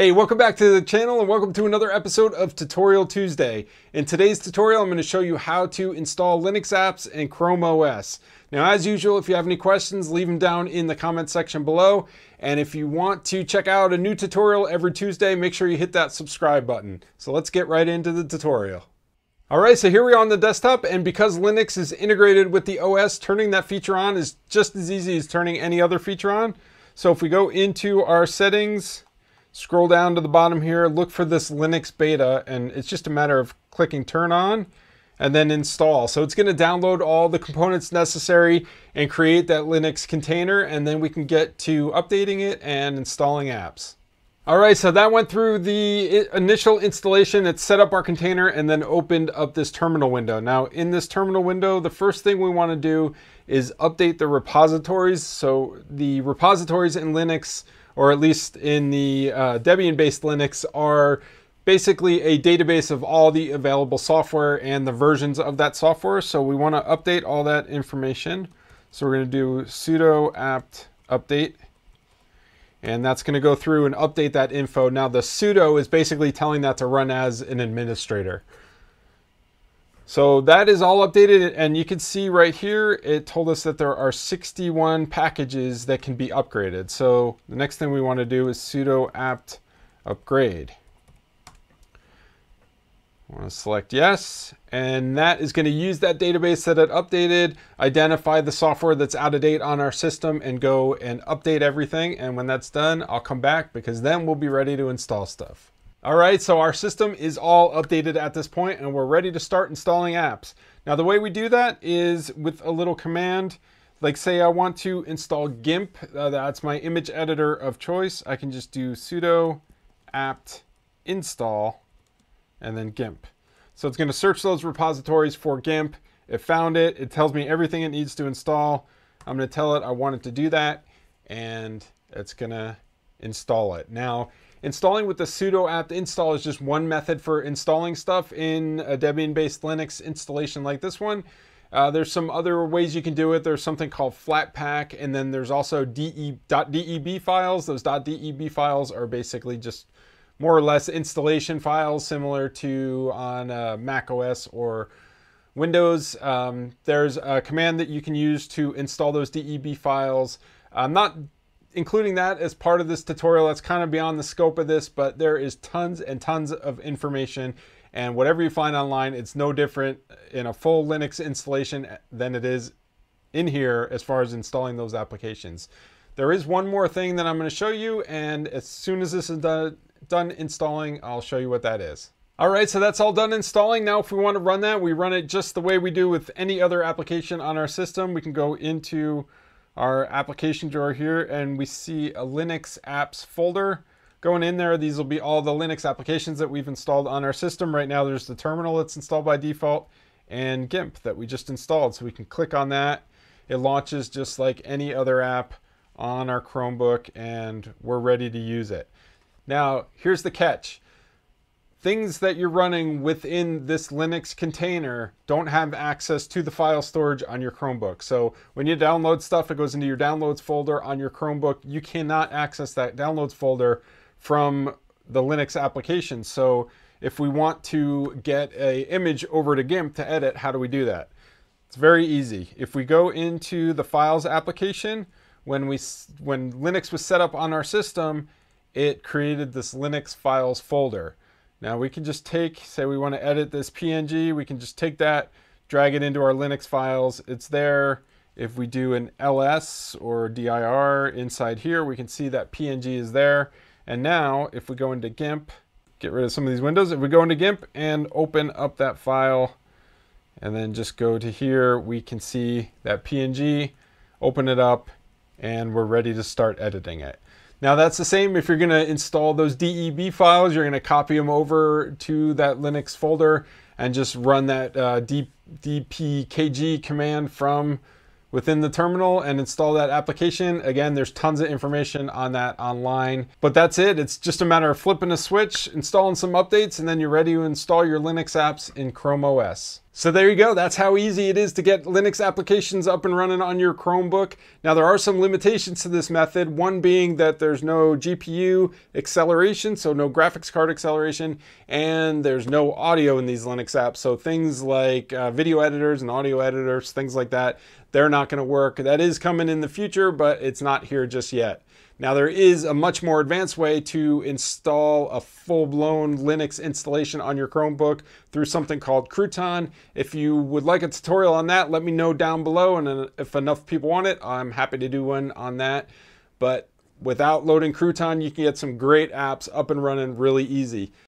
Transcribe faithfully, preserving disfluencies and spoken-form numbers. Hey, welcome back to the channel and welcome to another episode of Tutorial Tuesday. In today's tutorial, I'm going to show you how to install Linux apps and Chrome O S. Now, as usual, if you have any questions, leave them down in the comments section below. And if you want to check out a new tutorial every Tuesday, make sure you hit that subscribe button. So let's get right into the tutorial. All right, so here we are on the desktop, and because Linux is integrated with the O S, turning that feature on is just as easy as turning any other feature on. So if we go into our settings, scroll down to the bottom here, look for this Linux beta, and it's just a matter of clicking turn on and then install. So it's going to download all the components necessary and create that Linux container, and then we can get to updating it and installing apps. All right, so that went through the initial installation. It set up our container and then opened up this terminal window. Now, in this terminal window, the first thing we want to do is update the repositories. So the repositories in Linux, or at least in the uh, Debian-based Linux, are basically a database of all the available software and the versions of that software. So we want to update all that information. So we're going to do sudo apt update, and that's going to go through and update that info. Now, the sudo is basically telling that to run as an administrator. So that is all updated, and you can see right here, it told us that there are sixty-one packages that can be upgraded. So the next thing we want to do is sudo apt upgrade. I want to select yes, and that is going to use that database that it updated, identify the software that's out of date on our system, and go and update everything. And when that's done, I'll come back, because then we'll be ready to install stuff. All right, so our system is all updated at this point, and we're ready to start installing apps. Now, the way we do that is with a little command. Like, say I want to install GIMP, uh, that's my image editor of choice. I can just do sudo apt install and then GIMP. So it's going to search those repositories for GIMP. It found it. It tells me everything it needs to install. I'm going to tell it I want it to do that, and it's going to install it. Now, installing with the sudo apt install is just one method for installing stuff in a Debian-based Linux installation like this one. Uh, there's some other ways you can do it. There's something called Flatpak, and then there's also .deb files. Those .deb files are basically just more or less installation files similar to on uh, Mac O S or Windows. Um, there's a command that you can use to install those .deb files. I'm not including that as part of this tutorial. That's kind of beyond the scope of this, but there is tons and tons of information, and whatever you find online, it's no different in a full Linux installation than it is in here as far as installing those applications. There is one more thing that I'm going to show you, and as soon as this is done, done installing, I'll show you what that is. All right, so that's all done installing. Now, if we want to run that, we run it just the way we do with any other application on our system. We can go into our application drawer here, and we see a Linux apps folder. Going in there, these will be all the Linux applications that we've installed on our system. Right now, there's the terminal that's installed by default and GIMP that we just installed. So we can click on that. It launches just like any other app on our Chromebook, and we're ready to use it. Now, here's the catch. Things that you're running within this Linux container don't have access to the file storage on your Chromebook. So when you download stuff, it goes into your downloads folder on your Chromebook. You cannot access that downloads folder from the Linux application. So if we want to get an image over to GIMP to edit, how do we do that? It's very easy. If we go into the Files application, when we when Linux was set up on our system, it created this Linux Files folder. Now we can just take, say we want to edit this P N G, we can just take that, drag it into our Linux files, it's there. If we do an L S or dir inside here, we can see that P N G is there. And now if we go into GIMP, get rid of some of these windows, if we go into GIMP and open up that file and then just go to here, we can see that P N G, open it up, and we're ready to start editing it. Now, that's the same if you're going to install those D E B files. You're going to copy them over to that Linux folder and just run that uh, dpkg command from within the terminal and install that application. Again, there's tons of information on that online. But that's it. It's just a matter of flipping a switch, installing some updates, and then you're ready to install your Linux apps in Chrome O S. So there you go. That's how easy it is to get Linux applications up and running on your Chromebook. Now there are some limitations to this method, one being that there's no G P U acceleration, so no graphics card acceleration, and there's no audio in these Linux apps. So things like uh, video editors and audio editors, things like that, they're not going to work. That is coming in the future, but it's not here just yet. Now there is a much more advanced way to install a full-blown Linux installation on your Chromebook through something called Crouton. If you would like a tutorial on that, let me know down below, and if enough people want it, I'm happy to do one on that. But without loading Crouton, you can get some great apps up and running really easy.